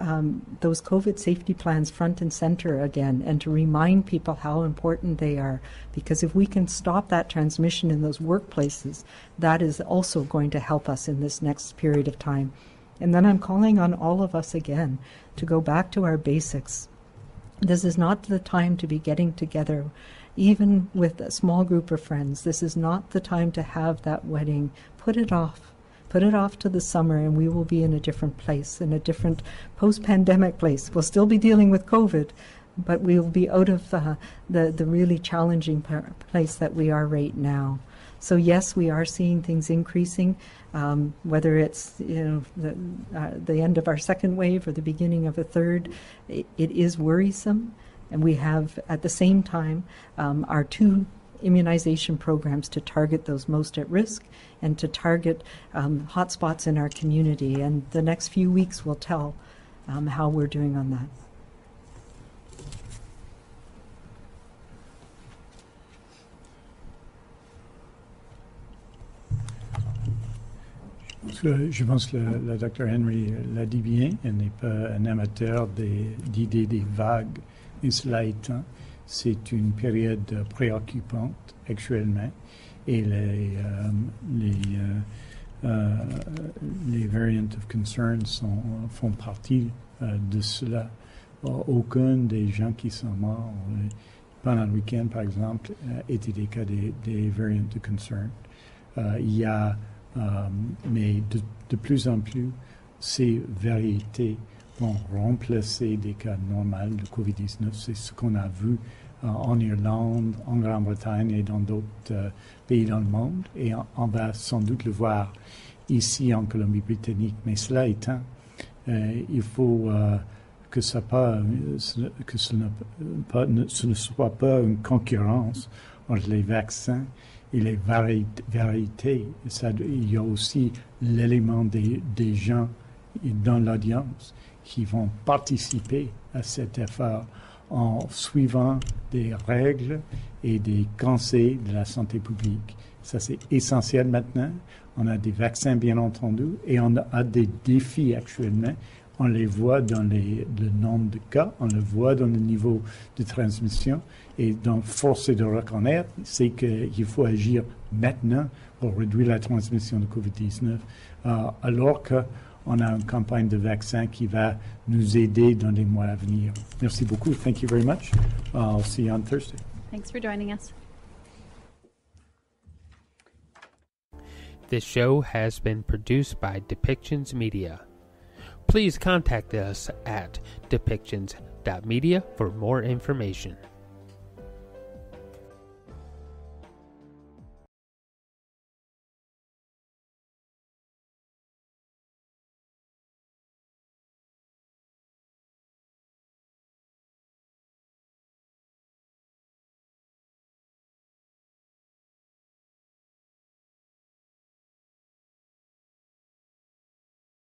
um, those COVID safety plans front and center again, and to remind people how important they are. Because if we can stop that transmission in those workplaces, that is also going to help us in this next period of time. And then I'm calling on all of us again to go back to our basics. This is not the time to be getting together, even with a small group of friends. This is not the time to have that wedding. Put it off. Put it off to the summer, and we will be in a different place, in a different post-pandemic place. We'll still be dealing with COVID, but we'll be out of uh, the, the really challenging place that we are right now. So yes, we are seeing things increasing, um, whether it's you know the, uh, the end of our second wave or the beginning of a third. It, it is worrisome, and we have at the same time um, our two immunization programs to target those most at risk and to target um, hotspots in our community. And the next few weeks will tell um, how we're doing on that. Je pense que le, le Dr Henry l'a dit bien, elle n'est pas un amateur des, d'idées des vagues, et cela étant, c'est une période préoccupante actuellement, et les, euh, les, euh, euh, les variants of concern sont, font partie euh, de cela. Aucun des gens qui sont morts euh, pendant le week-end, par exemple, euh, étaient des cas des, des variants of concern. Euh, il y a Um, mais de, de plus en plus, ces variétés vont remplacer des cas normaux de COVID dix-neuf. C'est ce qu'on a vu uh, en Irlande, en Grande-Bretagne et dans d'autres uh, pays dans le monde. Et on, on va sans doute le voir ici en Colombie-Britannique. Mais cela étant, euh, il faut euh, que, ça pas, que ce, ne, pas, ne, ce ne soit pas une concurrence entre les vaccins et les vari- variétés. Ça, il y a aussi l'élément des, des gens dans l'audience qui vont participer à cet effort en suivant des règles et des conseils de la santé publique. Ça, c'est essentiel maintenant. On a des vaccins, bien entendu, et on a des défis actuellement. On les voit dans les, le nombre de cas, on le voit dans le niveau de transmission. Et donc, force est de reconnaître, c'est qu'il faut agir maintenant pour réduire la transmission de covid dix-neuf, euh, alors qu'on a une campagne de vaccins qui va nous aider dans les mois à venir. Merci beaucoup. Thank you very much. Uh, I'll see you on Thursday. Thanks for joining us. This show has been produced by Depictions Media. Please contact us at depictions dot media for more information.